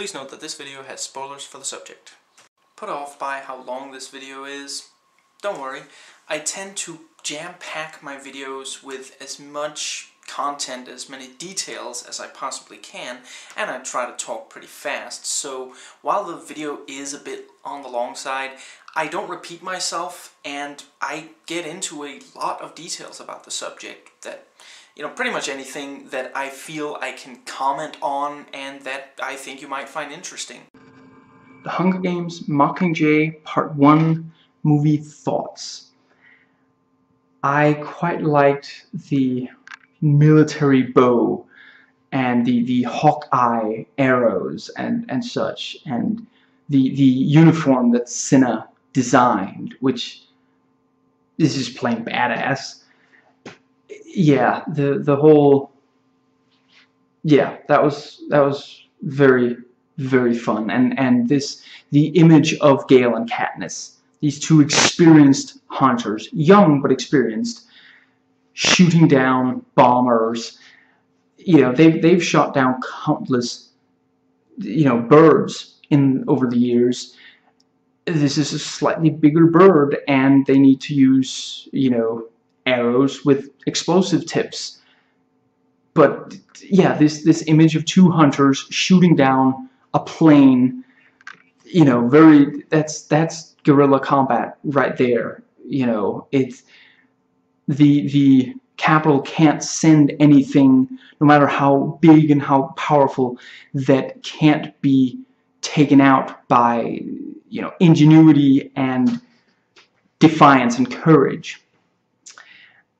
Please note that this video has spoilers for the subject. Put off by how long this video is, don't worry. I tend to jam-pack my videos with as much content, as many details as I possibly can, and I try to talk pretty fast, so while the video is a bit on the long side, I don't repeat myself, and I get into a lot of details about the subject that, you know, pretty much anything that I feel I can comment on and that I think you might find interesting. The Hunger Games Mockingjay Part 1 movie thoughts. I quite liked the military bow and the hawkeye arrows and such, and the uniform that Cinna designed, which is just plain badass. Yeah, the whole, yeah, that was very, very fun. And this, the image of Gale and Katniss, these two experienced hunters, young but experienced, shooting down bombers. You know, they've shot down countless, you know, birds over the years. This is a slightly bigger bird, and they need to use, you know, arrows with explosive tips. But yeah, this image of two hunters shooting down a plane, you know, very, that's guerrilla combat right there. You know, it's the capital can't send anything, no matter how big and how powerful, that can't be taken out by, you know, ingenuity and defiance and courage.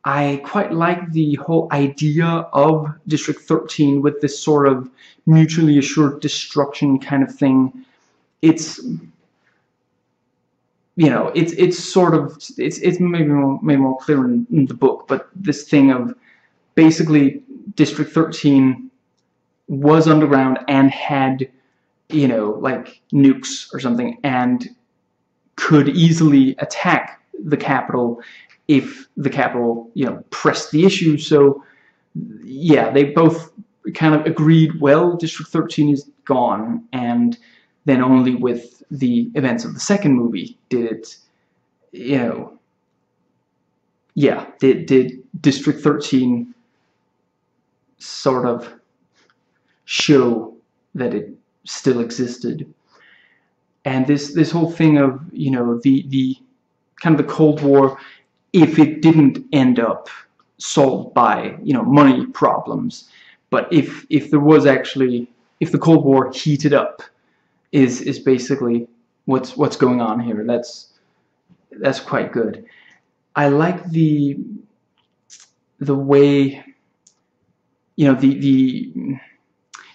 I quite like the whole idea of District 13 with this sort of mutually assured destruction kind of thing. It's, you know, it's sort of, it's maybe more clear in the book, but this thing of basically District 13 was underground and had, you know, like nukes or something, and could easily attack the capital if the capital, you know, pressed the issue. So yeah, they both kind of agreed, well, District 13 is gone, and then only with the events of the second movie did it, you know, yeah, did District 13 sort of show that it still existed. And this whole thing of, you know, the kind of the Cold War, if it didn't end up solved by, you know, money problems, but if there was actually, if the Cold War heated up, is basically what's going on here. That's quite good. I like the way, you know, the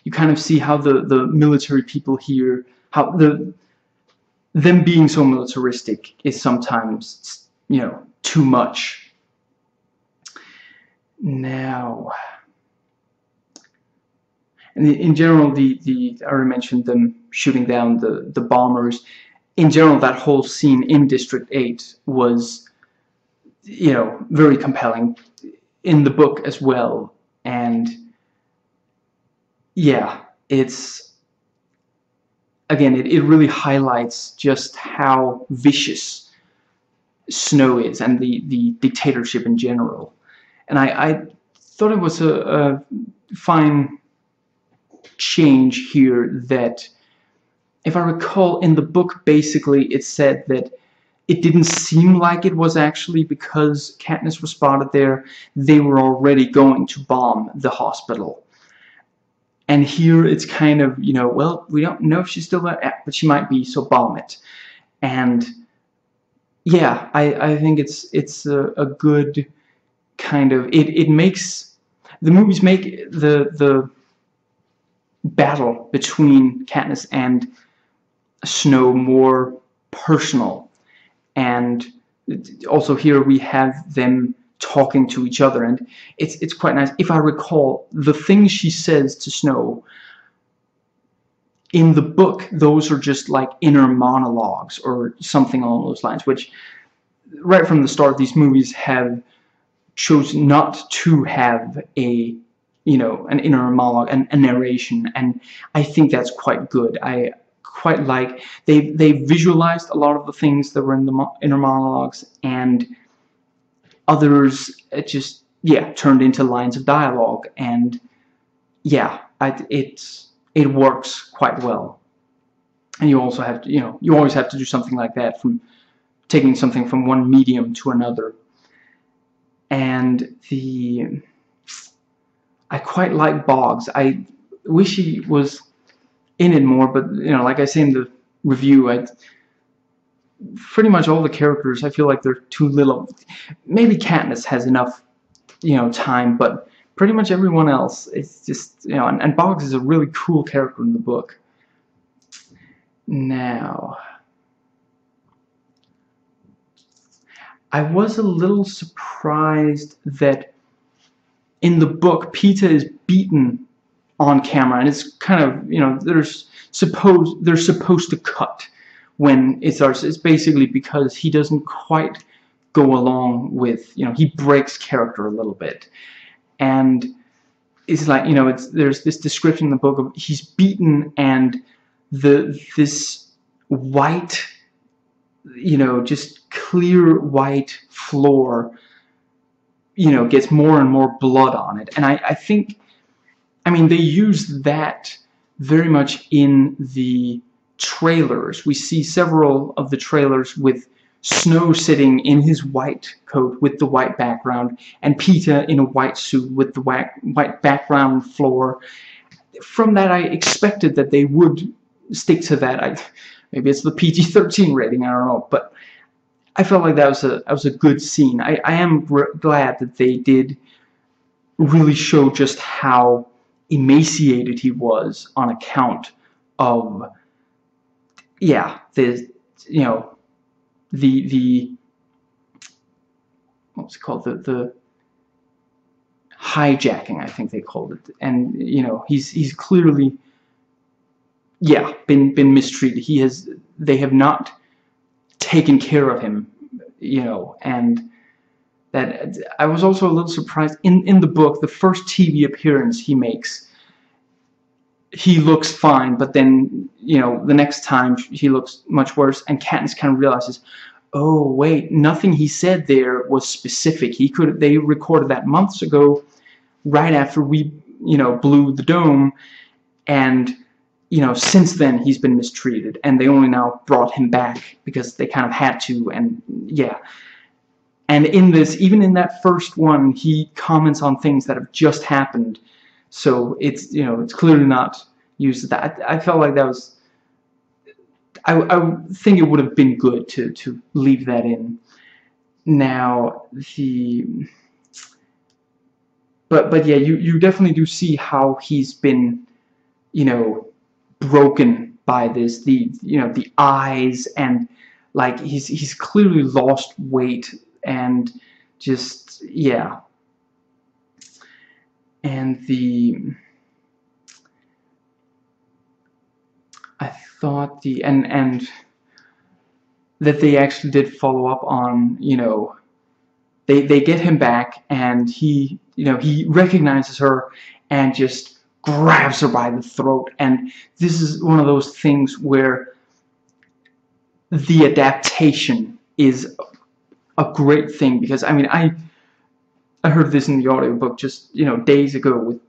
you kind of see how the military people here, how them being so militaristic is sometimes, you know, too much. Now, and in general, I already mentioned them shooting down the bombers. In general, that whole scene in District 8 was, you know, very compelling in the book as well. And yeah, it's, again, it really highlights just how vicious Snow is, and the dictatorship in general. And I thought it was a fine change here that, if I recall, in the book, basically it said that it didn't seem like it was actually because Katniss was spotted there, they were already going to bomb the hospital. And here it's kind of, you know, well, we don't know if she's still there, but she might be, so bomb it. And yeah, I think it's a good kind of, it makes, the movies make the battle between Katniss and Snow more personal. And also here we have them talking to each other, and it's quite nice. If I recall, the things she says to Snow in the book, those are just like inner monologues or something along those lines, which right from the start these movies have chosen not to have a you know, an inner monologue and a narration, and I think that's quite good. I quite like they visualized a lot of the things that were in the inner monologues, and others just turned into lines of dialogue, and it works quite well. And you also have to, you know, you always have to do something like that, from taking something from one medium to another. And I quite like Boggs. I wish he was in it more, but, you know, like I say in the review, pretty much all the characters, I feel like they're too little. Maybe Katniss has enough, you know, time, but pretty much everyone else, it's just, you know, and Boggs is a really cool character in the book. Now, I was a little surprised that in the book Peeta is beaten on camera, and it's kind of, you know, they're supposed to cut when it starts. It's basically because he doesn't quite go along with, you know, he breaks character a little bit, and it's like, you know, there's this description in the book of he's beaten, and this white, you know, just clear white floor, you know, gets more and more blood on it. And I think, I mean, they use that very much in the trailers. We see several of the trailers with Snow sitting in his white coat with the white background, and Peeta in a white suit with the white background floor. From that, I expected that they would stick to that. Maybe it's the PG-13 rating, I don't know, but I felt like that was a good scene. I am glad that they did really show just how emaciated he was on account of, the what's it called, the hijacking, I think they called it. And, you know, he's clearly been mistreated. They have not taken care of him, you know. And that, I was also a little surprised in the book, the first TV appearance he makes, he looks fine, but then, you know, the next time he looks much worse, and Katniss kind of realizes, oh wait, nothing he said there was specific. They recorded that months ago, right after we, you know, blew the dome, and, you know, since then he's been mistreated, and they only now brought him back because they kind of had to. And and in this, even in that first one, he comments on things that have just happened, so it's, you know, it's clearly not used. That I felt like that was, I think it would have been good to leave that in. Now, but yeah, you definitely do see how he's been, you know, broken by this. You know, the eyes, and like he's clearly lost weight, and just and I thought that they actually did follow up on, you know, they get him back, and he, you know, he recognizes her and just grabs her by the throat. And this is one of those things where the adaptation is a great thing, because I mean, I heard this in the audiobook just, you know, days ago with,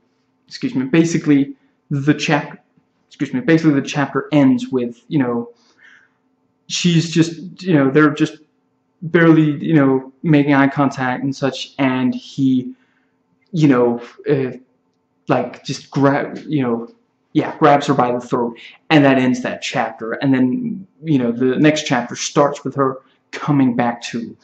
excuse me, basically the chapter. Excuse me, basically the chapter ends with, you know, she's just, you know, they're just barely, you know, making eye contact and such, and he, you know, like just grabs her by the throat, and that ends that chapter. And then, you know, the next chapter starts with her coming back to,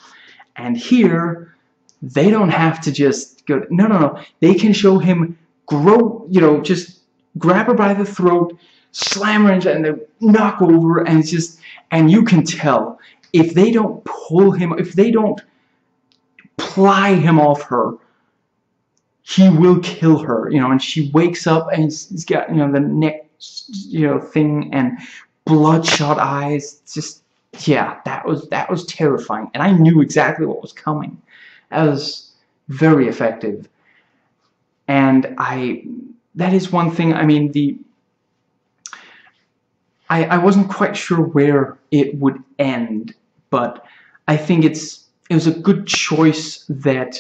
and here they don't have to just go, no, they can show him grow, you know, just grab her by the throat, slam her, and they knock over, and it's just, and you can tell, if they don't pull him, if they don't pry him off her, he will kill her, you know. And she wakes up, and he's got, you know, the neck, you know, thing, and bloodshot eyes. It's just, that was terrifying, and I knew exactly what was coming. That was very effective. And that is one thing, I mean, I wasn't quite sure where it would end, but I think it was a good choice that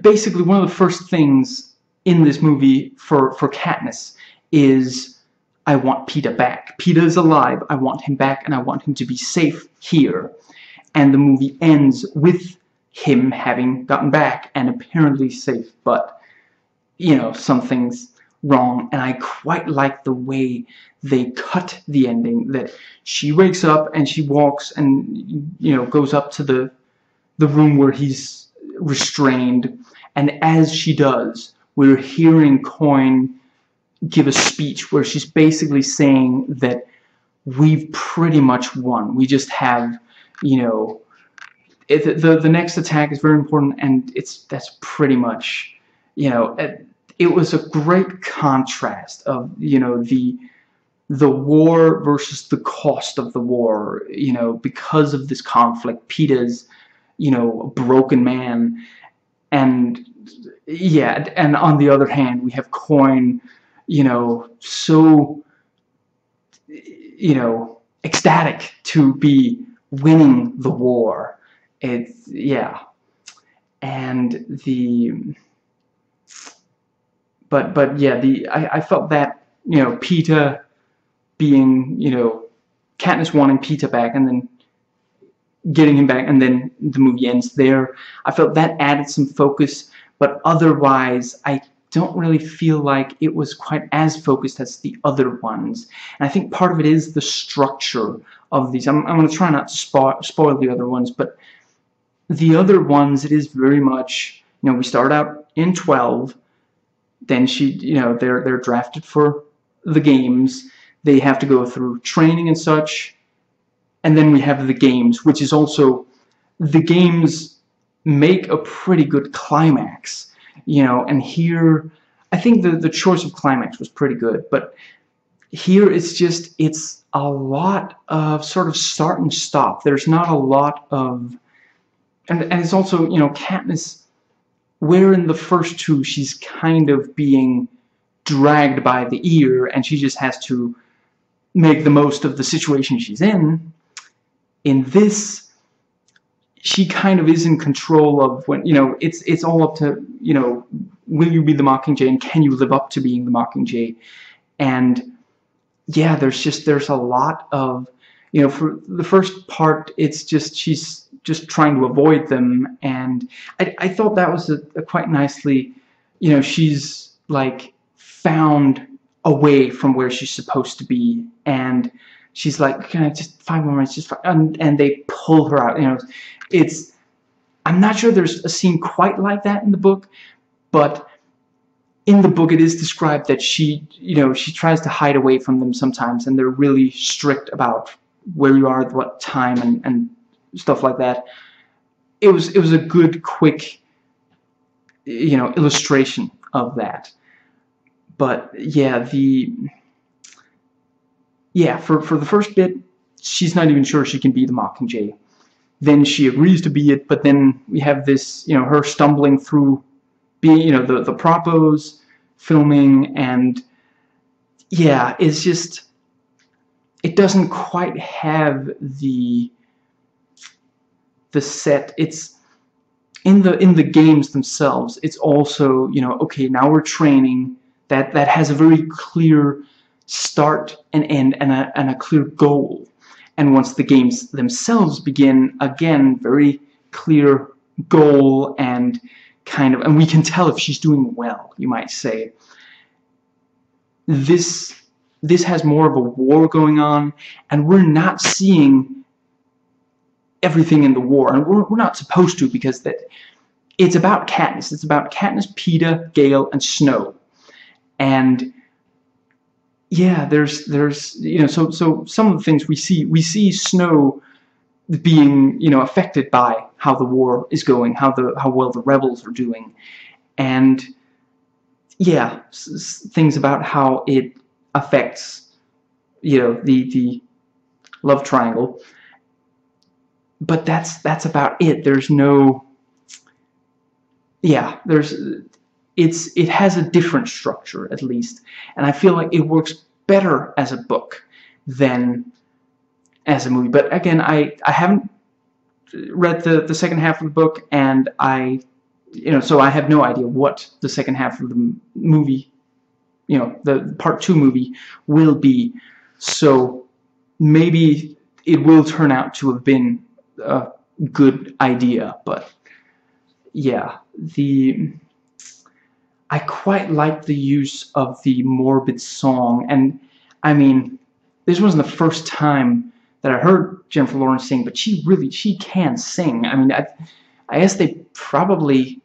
basically one of the first things in this movie for Katniss is I want Peeta back. Peeta is alive, I want him back, and I want him to be safe here. And the movie ends with him having gotten back and apparently safe, but, you know, something's wrong, and I quite like the way they cut the ending, that she wakes up and she walks and, you know, goes up to the room where he's restrained, and as she does, we're hearing Coin give a speech where she's basically saying that we've pretty much won. We just have, you know, the next attack is very important, and that's pretty much, you know, it was a great contrast of, you know, the war versus the cost of the war, you know, because of this conflict. Peeta's, you know, a broken man, and yeah, and on the other hand, we have Coin, you know, so, you know, ecstatic to be winning the war. It's, yeah, and But yeah, I felt that, you know, Peeta being, you know, Katniss wanting Peeta back and then getting him back and then the movie ends there. I felt that added some focus, but otherwise I don't really feel like it was quite as focused as the other ones. And I think part of it is the structure of these. I'm going to try not to spoil the other ones, but the other ones, it is very much, you know, we start out in 12. Then she, you know, they're drafted for the games. They have to go through training and such, and then we have the games, which is also, the games make a pretty good climax, you know. And here, I think the choice of climax was pretty good, but here it's a lot of sort of start and stop. There's not a lot of, and it's also, you know, Katniss, where in the first two she's kind of being dragged by the ear and she just has to make the most of the situation she's in. In this, she kind of is in control of when, you know, it's all up to, you know, will you be the Mockingjay and can you live up to being the Mockingjay? And yeah, there's a lot of, you know, for the first part, it's just she's just trying to avoid them, and I thought that was a quite nicely, you know, she's like found away from where she's supposed to be, and she's like, can I just 5 more minutes, just 5, and they pull her out, you know. It's, I'm not sure there's a scene quite like that in the book, but in the book it is described that she, you know, she tries to hide away from them sometimes, and they're really strict about where you are at what time and stuff like that. It was a good, quick, you know, illustration of that. But yeah, for the first bit, she's not even sure she can be the Mockingjay. Then she agrees to be it, but then we have this, you know, her stumbling through being, you know, the propos, filming, and yeah, it's just, it doesn't quite have the set. It's in the games themselves, it's also, you know, okay, now we're training, that has a very clear start and end and a clear goal. And once the games themselves begin, again, very clear goal, and kind of, and we can tell if she's doing well, you might say. This has more of a war going on, and we're not seeing everything in the war, and we're not supposed to, because that it's about Katniss. It's about Katniss, Peeta, Gale, and Snow, and yeah, there's you know, so some of the things we see Snow being, you know, affected by how the war is going, how well the rebels are doing, and yeah, things about how it affects, you know, the love triangle. But that's about it. There's no, yeah, there's, it has a different structure, at least, and I feel like it works better as a book than as a movie. But again, I haven't read the second half of the book, and so I have no idea what the second half of the movie, the part 2 movie, will be. So maybe it will turn out to have been a good idea, but yeah, I quite like the use of the morbid song, and I mean, this wasn't the first time that I heard Jennifer Lawrence sing, but she can sing. I mean, I guess they probably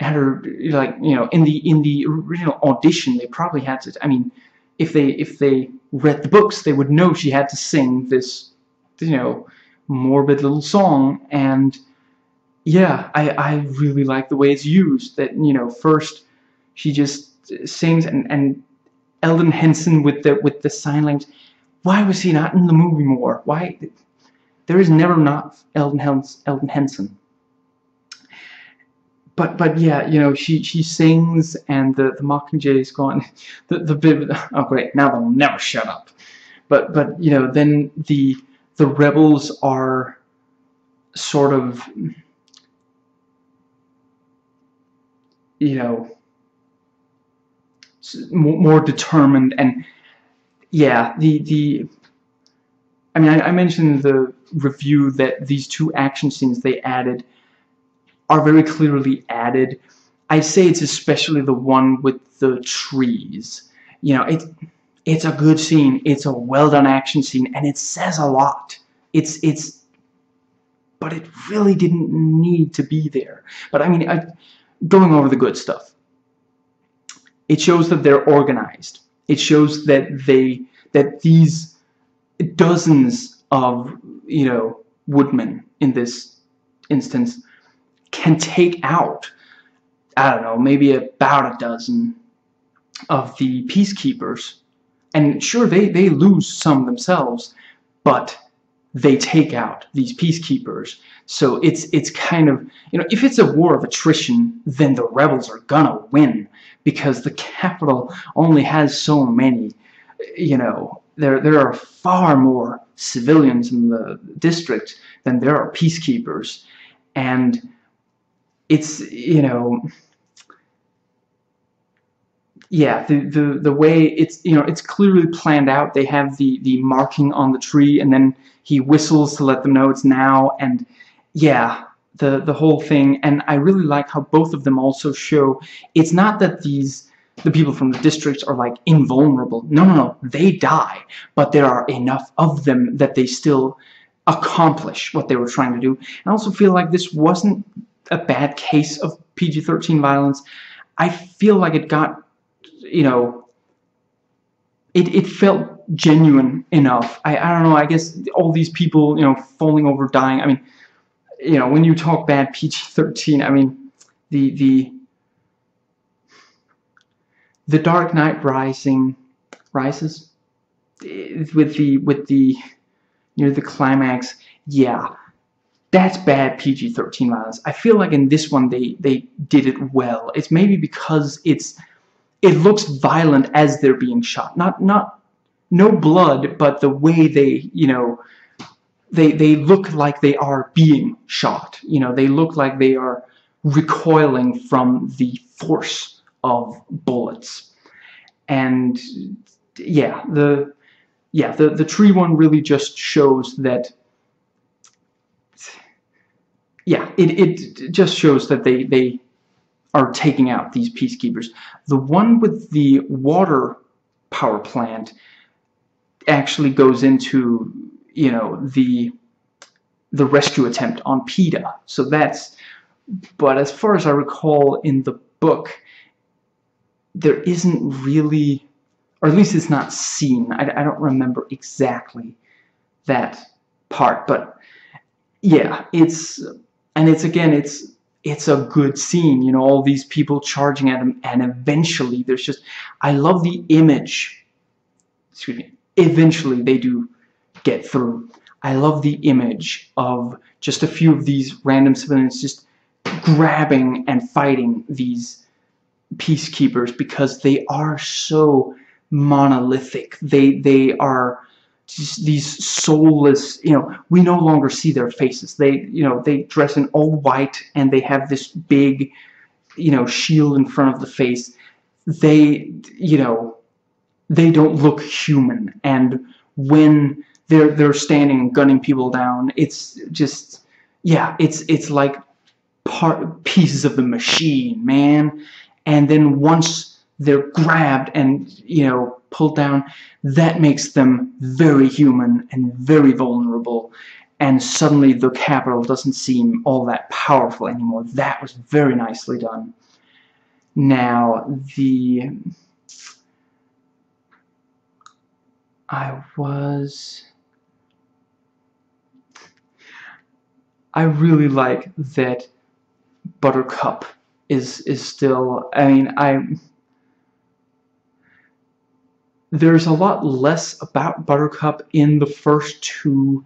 had her, in the original audition, they probably had to, if they read the books, they would know she had to sing this, morbid little song. And yeah, I really like the way it's used, that, first she just sings, and Eldon Henson with the sign language. Why was he not in the movie more? Why? There is never not Eldon Henson. But yeah, she sings, and the Mockingjay is gone. The bit, oh great, now they'll never shut up. But then the rebels are sort of more determined, and yeah, I mentioned in the review that these two action scenes they added are very clearly added. I say it's especially the one with the trees. It's a good scene. It's a well-done action scene, and it says a lot. But it really didn't need to be there. But I mean, going over the good stuff. It shows that they're organized. It shows that these dozens of woodmen in this instance can take out, I don't know, maybe about a dozen of the peacekeepers. And sure, they lose some themselves, but they take out these peacekeepers. So it's kind of, if it's a war of attrition, then the rebels are gonna win, because the capital only has so many. There are far more civilians in the district than there are peacekeepers. And it's, yeah, the way it's, it's clearly planned out. They have the marking on the tree, and then he whistles to let them know it's now, and yeah, the whole thing. And I really like how both of them also show, it's not that the people from the districts are, like, invulnerable. No, they die, but there are enough of them that they still accomplish what they were trying to do. I also feel like this wasn't a bad case of PG-13 violence. I feel like it got, it felt genuine enough. I don't know, I guess all these people, falling over, dying. I mean, when you talk bad PG-13, I mean, the Dark Knight Rises with the near the climax, yeah. That's bad PG-13 violence. I feel like in this one they did it well. It's maybe because it looks violent as they're being shot. No blood, but the way they, they look like they are being shot. They look like they are recoiling from the force of bullets. And yeah, the tree one really just shows that. Yeah, it just shows that they are taking out these peacekeepers. The one with the water power plant actually goes into, the rescue attempt on Peeta. So that's, but as far as I recall in the book, there isn't really, or at least it's not seen. I don't remember exactly that part, but yeah, it's a good scene, all these people charging at him, and eventually there's just, I love the image, excuse me, eventually they do get through. I love the image of just a few of these random civilians just grabbing and fighting these peacekeepers because they are so monolithic. They are just these soulless, you know, we no longer see their faces. They dress in all white and they have this big, you know, shield in front of the face. They don't look human, and when they're standing gunning people down, it's just, yeah, it's like pieces of the machine, man. And then once they're grabbed and, you know, pulled down, that makes them very human and very vulnerable, and suddenly the capital doesn't seem all that powerful anymore. That was very nicely done. Now, I really like that Buttercup is still, I mean, there's a lot less about Buttercup in the first two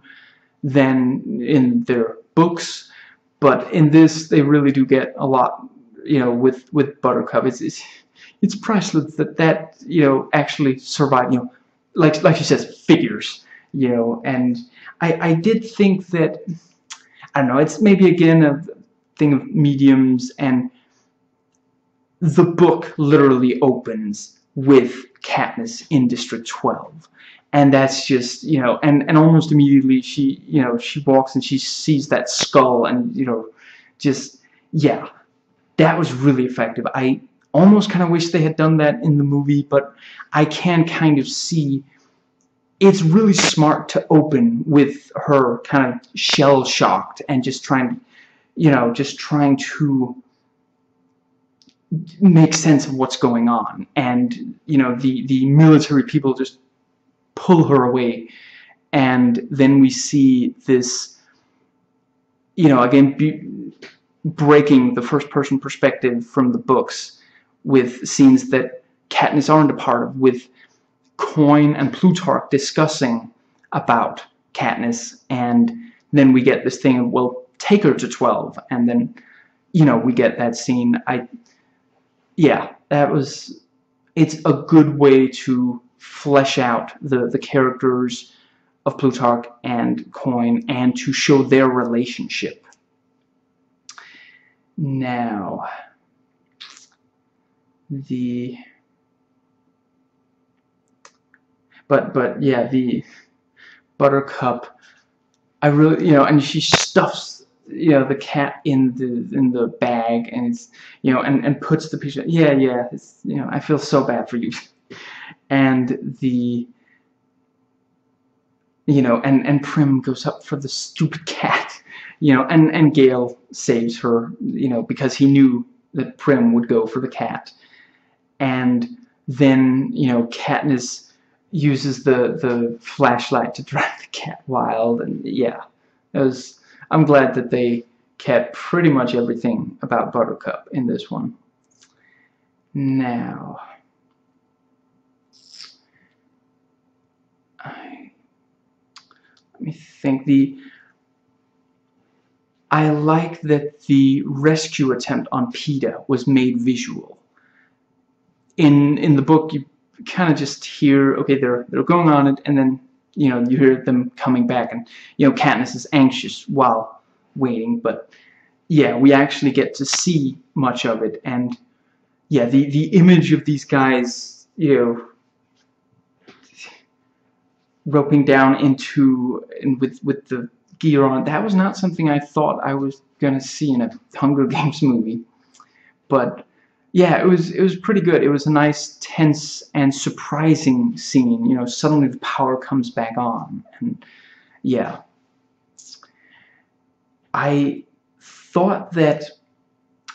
than in their books, but in this they really do get a lot, you know, with Buttercup. It's priceless that you know, actually survived, you know, like she says, figures, you know. And I did think that, I don't know, it's maybe again a thing of mediums, and the book literally opens with Katniss in District 12, and that's just, you know, and almost immediately she, you know, she walks and she sees that skull, and, you know, just, yeah, that was really effective. I almost kind of wish they had done that in the movie, but I can kind of see it's really smart to open with her kind of shell-shocked and just trying to, you know, just trying to make sense of what's going on. And, you know, the military people just pull her away, and then we see this, you know, again, breaking the first-person perspective from the books, with scenes that Katniss aren't a part of, with Coin and Plutarch discussing about Katniss, and then we get this thing of, well, take her to 12, and then, you know, we get that scene. Yeah, that was, it's a good way to flesh out the characters of Plutarch and Coin, and to show their relationship. Now, but yeah, the Buttercup, I really, you know, and she stuffs, you know, the cat in the bag, and it's, you know, and puts the picture, yeah, it's, you know, I feel so bad for you. And the, you know, and Prim goes up for the stupid cat, you know, and Gale saves her, you know, because he knew that Prim would go for the cat. And then, you know, Katniss uses the flashlight to drive the cat wild, and yeah, it was, I'm glad that they kept pretty much everything about Buttercup in this one. Now, let me think. I like that the rescue attempt on Peeta was made visual. In the book, you kind of just hear, okay, they're going on it, and then, you know, you hear them coming back, and, you know, Katniss is anxious while waiting. But yeah, we actually get to see much of it, and yeah, the image of these guys, you know, roping down into, and with the gear on, that was not something I thought I was gonna see in a Hunger Games movie, but yeah, it was pretty good. It was a nice, tense, and surprising scene. You know, suddenly the power comes back on, and yeah, I thought that,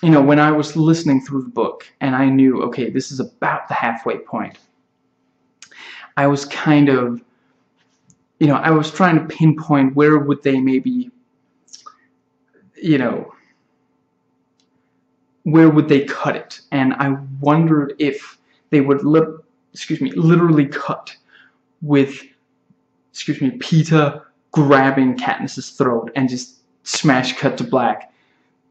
you know, when I was listening through the book, and I knew, okay, this is about the halfway point, I was kind of, you know, I was trying to pinpoint where would they maybe, you know, where would they cut it? And I wondered if they would, literally cut with, Peeta grabbing Katniss's throat and just smash cut to black.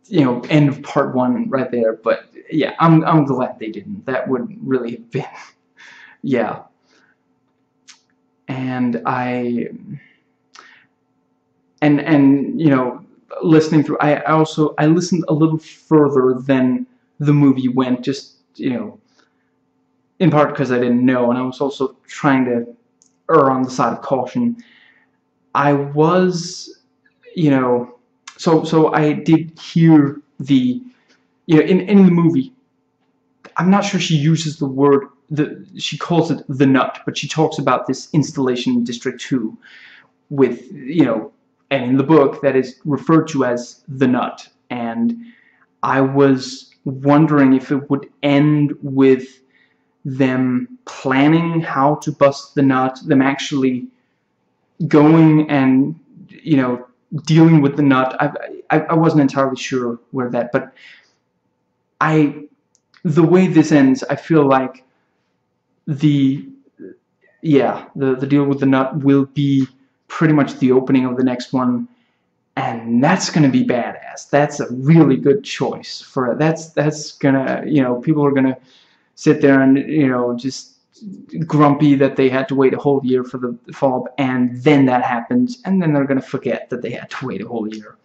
you know, end of part one right there. But yeah, I'm glad they didn't. That would really have been, yeah. And and you know, listening through, I listened a little further than the movie went, just, you know, in part because I didn't know, and I was also trying to err on the side of caution. I was, you know, so I did hear the, you know, in the movie, I'm not sure she uses the word, she calls it the nut, but she talks about this installation in District 2 with, you know, and in the book that is referred to as the nut. And I was wondering if it would end with them planning how to bust the nut, them actually going and, you know, dealing with the nut. I wasn't entirely sure where that, but the way this ends, I feel like the deal with the nut will be pretty much the opening of the next one, and that's gonna be badass. That's a really good choice for that's gonna, you know, people are gonna sit there and, you know, just grumpy that they had to wait a whole year for the follow-up, and then that happens, and then they're gonna forget that they had to wait a whole year.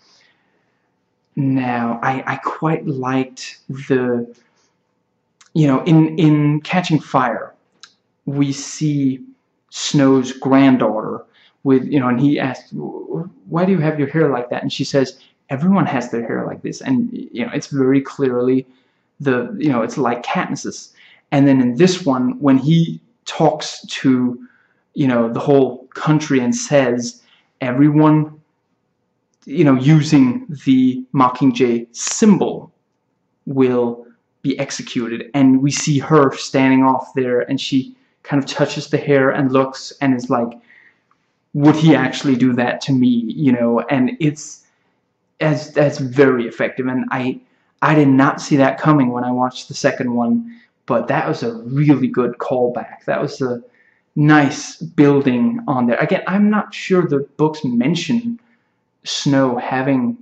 Now, I quite liked the, you know, in Catching Fire, we see Snow's granddaughter with, you know, and he asks, why do you have your hair like that? And she says, everyone has their hair like this. And, you know, it's very clearly the, you know, it's like Katniss's. And then in this one, when he talks to, you know, the whole country and says, everyone, you know, using the Mockingjay symbol will be executed. And we see her standing off there, and she kind of touches the hair and looks and is like, would he actually do that to me, you know? And it's, that's very effective, and I did not see that coming when I watched the second one, but that was a really good callback. That was a nice building on there. Again, I'm not sure the books mention Snow having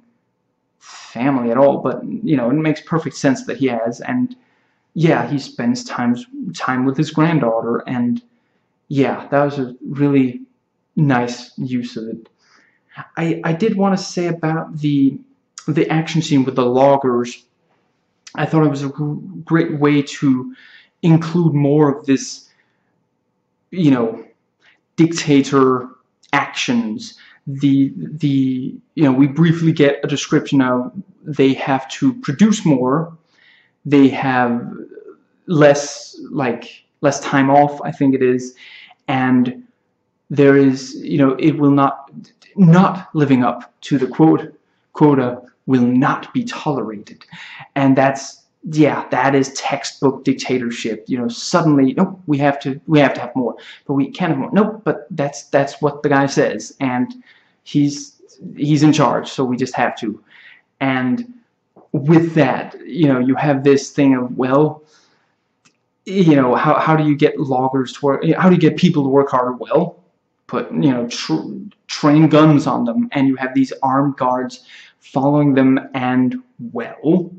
family at all, but, you know, it makes perfect sense that he has, and yeah, he spends time with his granddaughter, and yeah, that was a really nice use of it. I did want to say about the action scene with the loggers, I thought it was a great way to include more of this, you know, dictator actions. The you know, we briefly get a description of they have to produce more, they have less time off, I think it is, and there is, you know, it will not living up to the quota will not be tolerated. And that's, yeah, that is textbook dictatorship. You know, suddenly, nope, we have to have more, but we can't have more. Nope, but that's what the guy says, and he's in charge, so we just have to. And with that, you know, you have this thing of, well, you know, how do you get loggers to work? How do you get people to work harder? Well, put, you know, train guns on them, and you have these armed guards following them, and, well,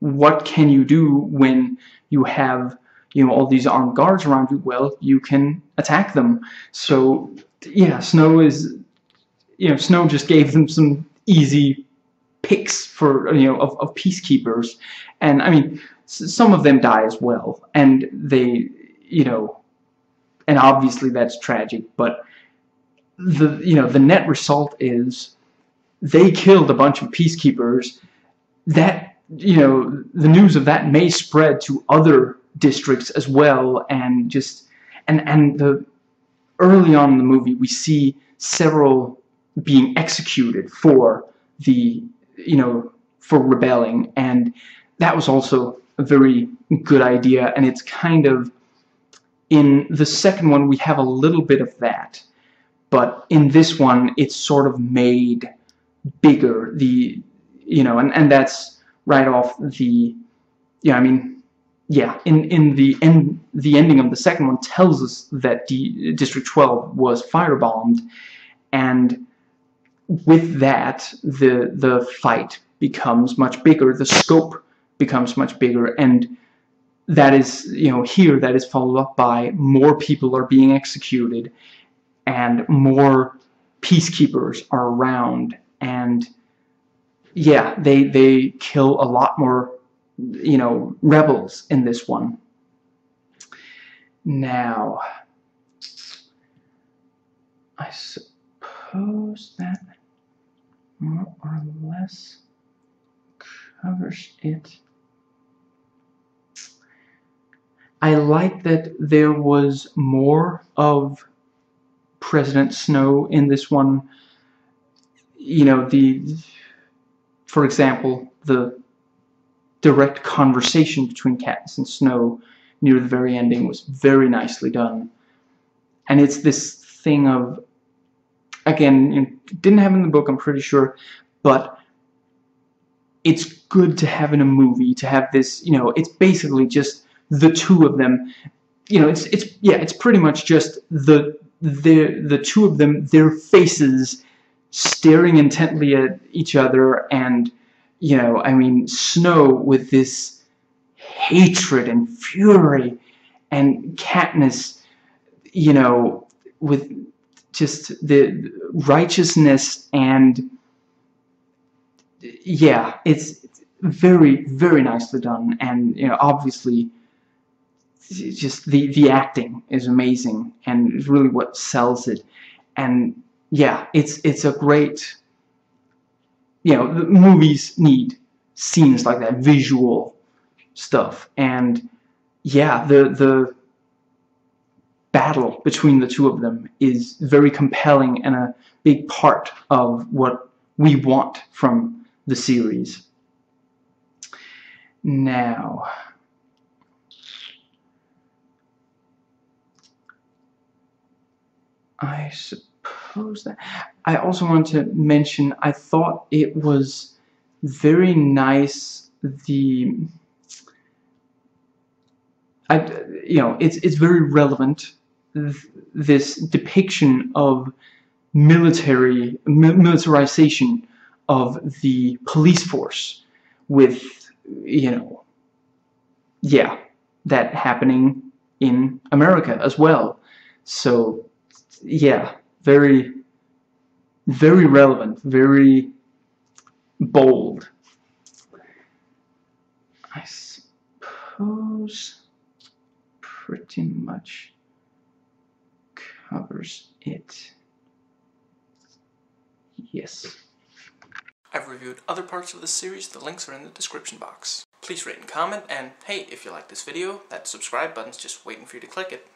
what can you do when you have, you know, all these armed guards around you? Well, you can attack them. So, yeah, Snow just gave them some easy picks for, you know, of peacekeepers, and, I mean, some of them die as well, and they, you know, and obviously that's tragic, but the, you know, the net result is they killed a bunch of peacekeepers. That, you know, the news of that may spread to other districts as well, and just and the early on in the movie we see several being executed for the, you know, for rebelling, and that was also a very good idea. And it's kind of, in the second one we have a little bit of that, but in this one, it's sort of made bigger, the, you know, and that's right off the, yeah, I mean, yeah, in the end, the ending of the second one tells us that District 12 was firebombed, and with that, the fight becomes much bigger, the scope becomes much bigger, and that is, you know, here that is followed up by more people are being executed and more peacekeepers are around, and yeah, they kill a lot more, you know, rebels in this one. Now, I suppose that more or less covers it. I like that there was more of President Snow in this one. You know, for example, the direct conversation between Katniss and Snow near the very ending was very nicely done. And it's this thing of, again, it didn't happen in the book, I'm pretty sure, but it's good to have in a movie, to have this, you know, it's basically just the two of them, you know, it's pretty much just the two of them, their faces staring intently at each other, and, you know, I mean, Snow with this hatred and fury, and Katniss, you know, with just the righteousness, and yeah, it's very, very nicely done, and, you know, obviously just the acting is amazing and is really what sells it. And yeah, it's a great, you know, the movies need scenes like that, visual stuff, and yeah, the battle between the two of them is very compelling and a big part of what we want from the series. Now, I suppose that I also want to mention, I thought it was very nice, you know, it's very relevant, this depiction of militarization of the police force, with, you know, yeah, that happening in America as well. So yeah, very, very relevant, very bold. I suppose pretty much covers it. Yes. I've reviewed other parts of this series. The links are in the description box. Please rate and comment, and hey, if you like this video, that subscribe button's just waiting for you to click it.